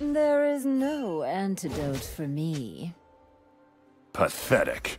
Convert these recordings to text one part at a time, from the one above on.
There is no antidote for me. Pathetic.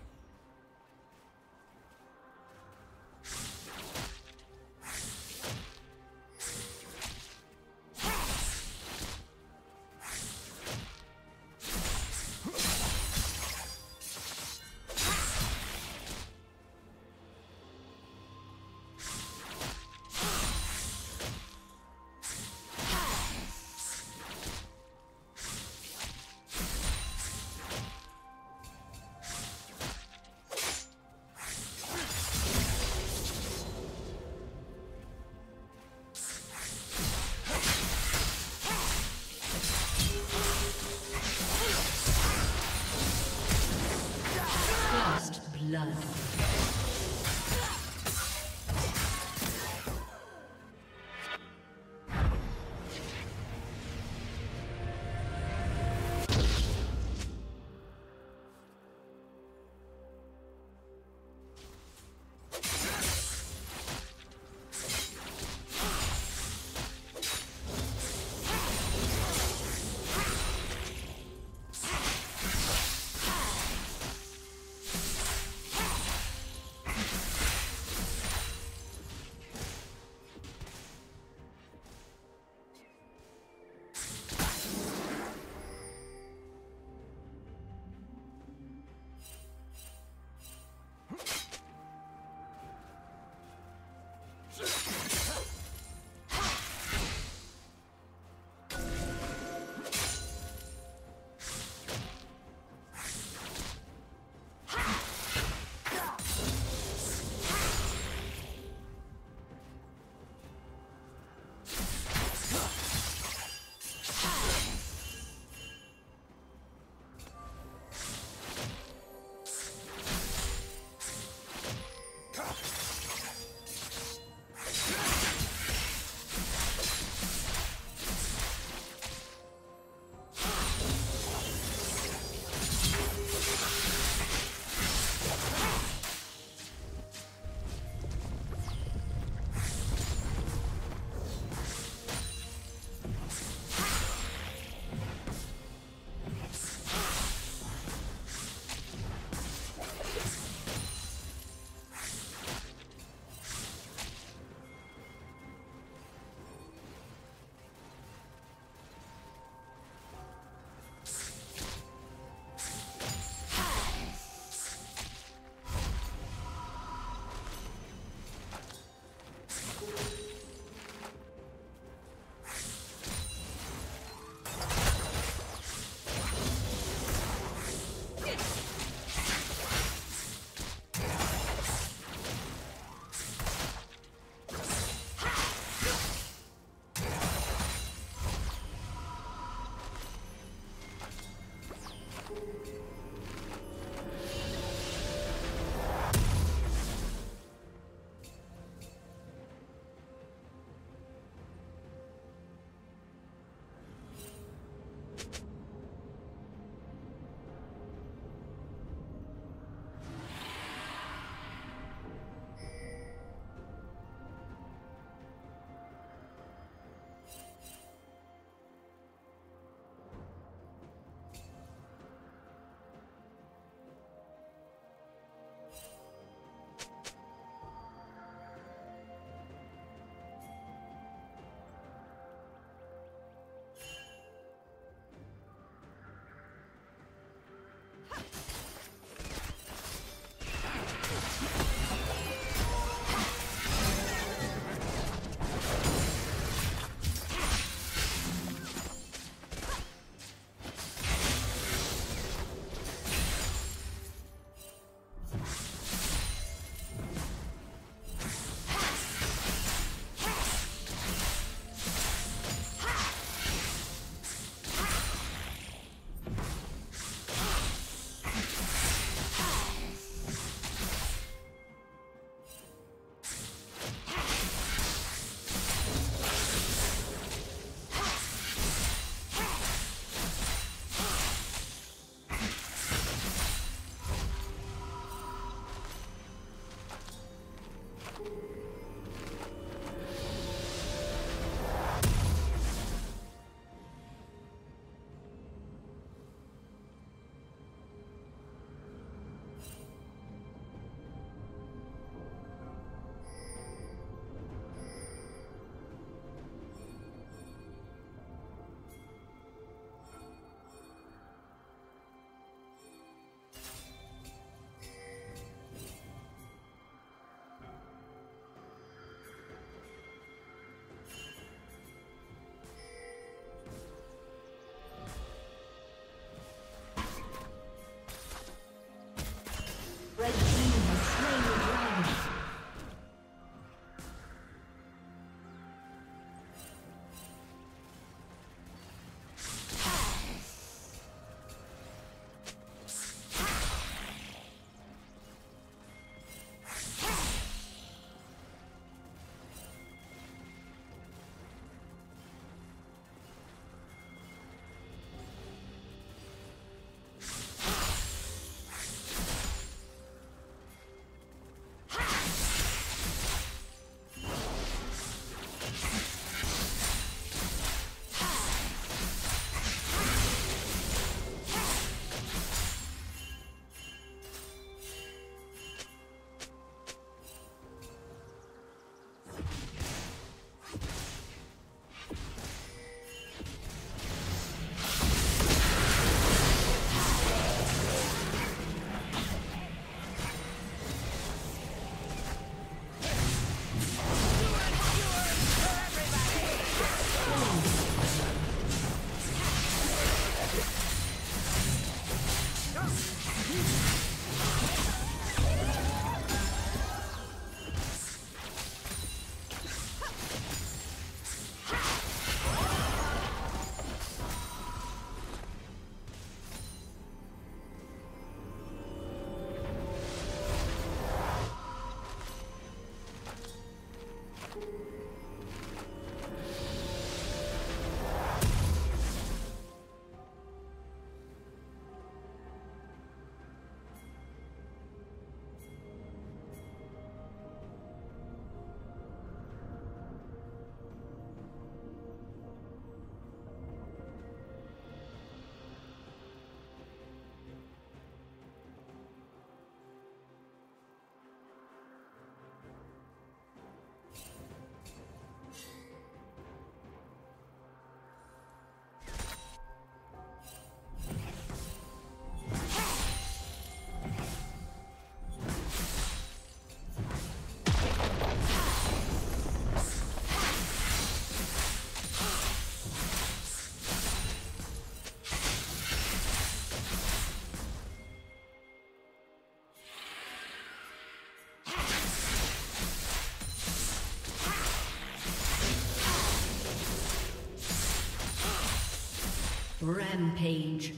Rampage.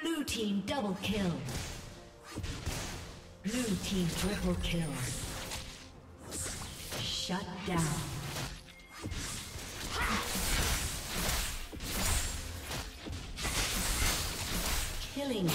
Blue team double kill. Blue team triple kill. Shut down. Killing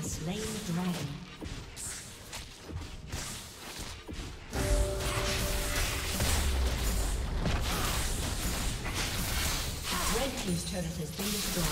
slain the dragon. Red team's turret has been destroyed.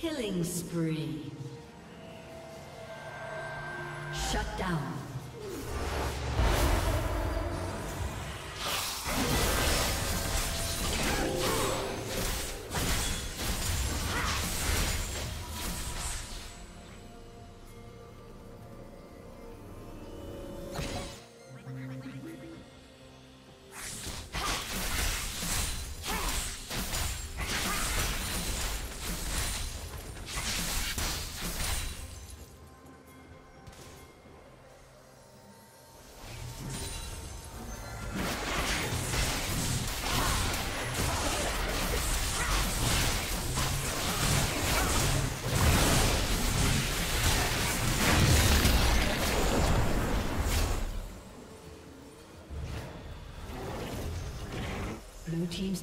Killing spree. Shut down. Blue team's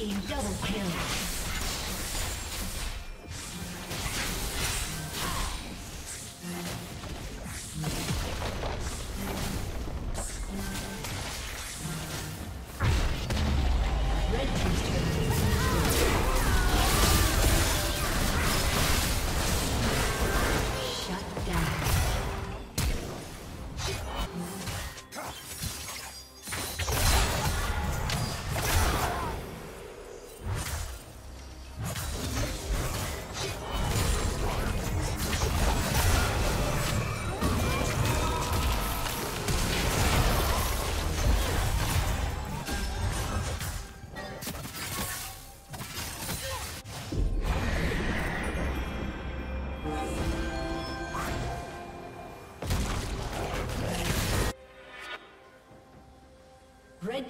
team double kill. Red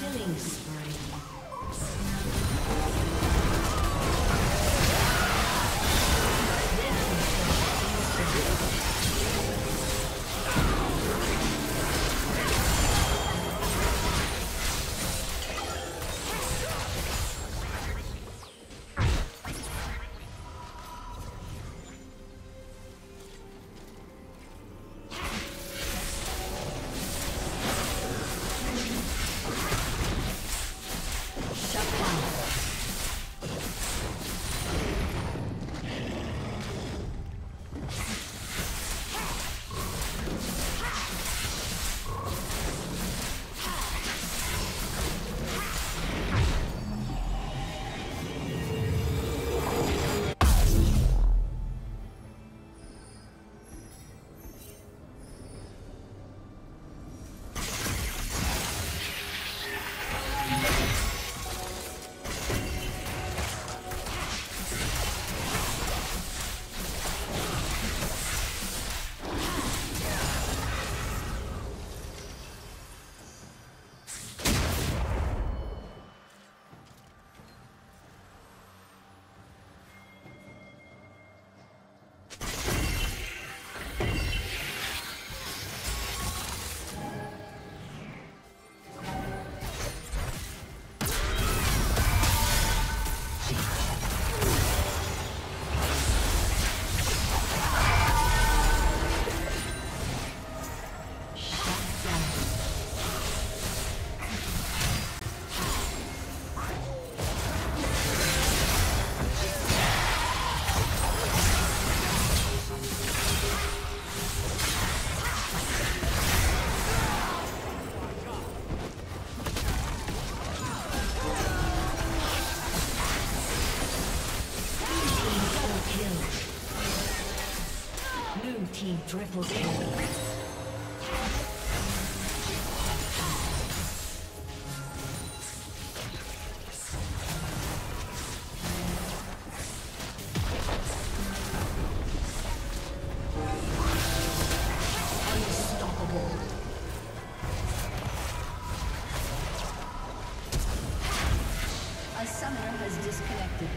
Killing spree. Triple kill. Unstoppable. A summoner has disconnected.